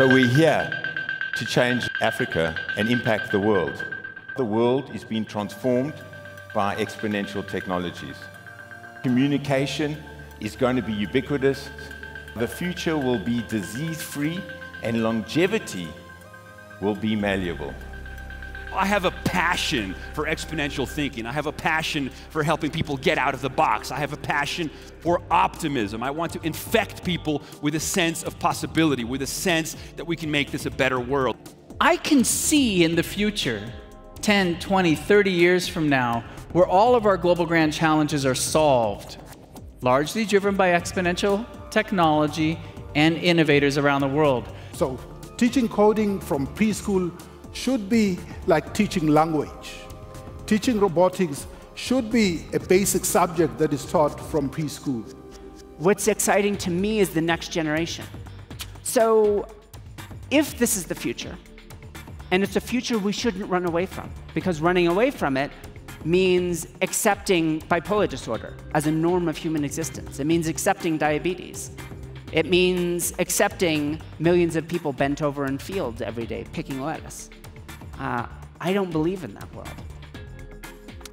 So we're here to change Africa and impact the world. The world is being transformed by exponential technologies. Communication is going to be ubiquitous. The future will be disease-free and longevity will be malleable. I have a passion for exponential thinking. I have a passion for helping people get out of the box. I have a passion for optimism. I want to infect people with a sense of possibility, with a sense that we can make this a better world. I can see in the future, 10, 20, 30 years from now, where all of our global grand challenges are solved, largely driven by exponential technology and innovators around the world. So teaching coding from preschool should be like teaching language. Teaching robotics should be a basic subject that is taught from preschool. What's exciting to me is the next generation. So if this is the future, and it's a future we shouldn't run away from, because running away from it means accepting bipolar disorder as a norm of human existence. It means accepting diabetes. It means accepting millions of people bent over in fields every day, picking lettuce. I don't believe in that world.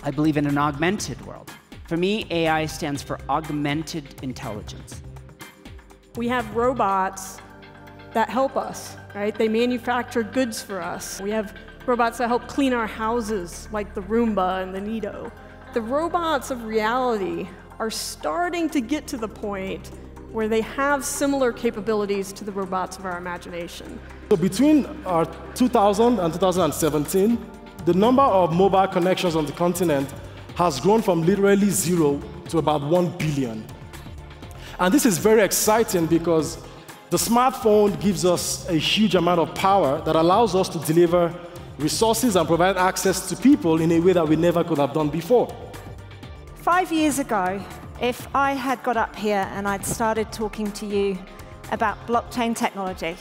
I believe in an augmented world. For me, AI stands for augmented intelligence. We have robots that help us, right? They manufacture goods for us. We have robots that help clean our houses, like the Roomba and the Neato. The robots of reality are starting to get to the point where they have similar capabilities to the robots of our imagination. So between 2000 and 2017, the number of mobile connections on the continent has grown from literally zero to about 1 billion. And this is very exciting because the smartphone gives us a huge amount of power that allows us to deliver resources and provide access to people in a way that we never could have done before. 5 years ago, if I had got up here and I'd started talking to you about blockchain technology,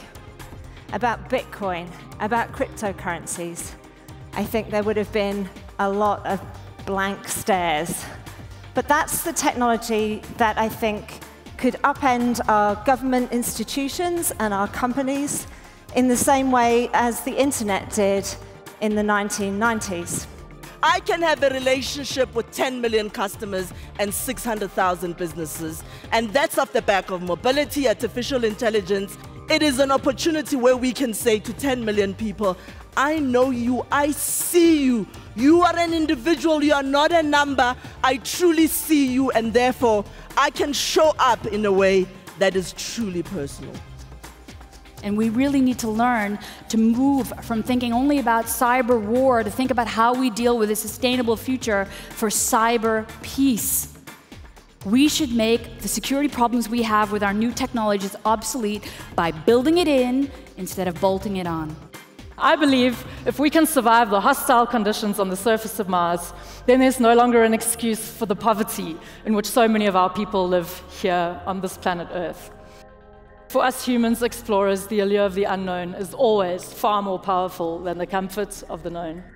about Bitcoin, about cryptocurrencies, I think there would have been a lot of blank stares. But that's the technology that I think could upend our government institutions and our companies in the same way as the internet did in the 1990s. I can have a relationship with 10 million customers and 600,000 businesses. And that's off the back of mobility, artificial intelligence. It is an opportunity where we can say to 10 million people, I know you, I see you. You are an individual, you are not a number. I truly see you, and therefore I can show up in a way that is truly personal. And we really need to learn to move from thinking only about cyber war to think about how we deal with a sustainable future for cyber peace. We should make the security problems we have with our new technologies obsolete by building it in instead of bolting it on. I believe if we can survive the hostile conditions on the surface of Mars, then there's no longer an excuse for the poverty in which so many of our people live here on this planet Earth. For us humans, explorers, the allure of the unknown is always far more powerful than the comfort of the known.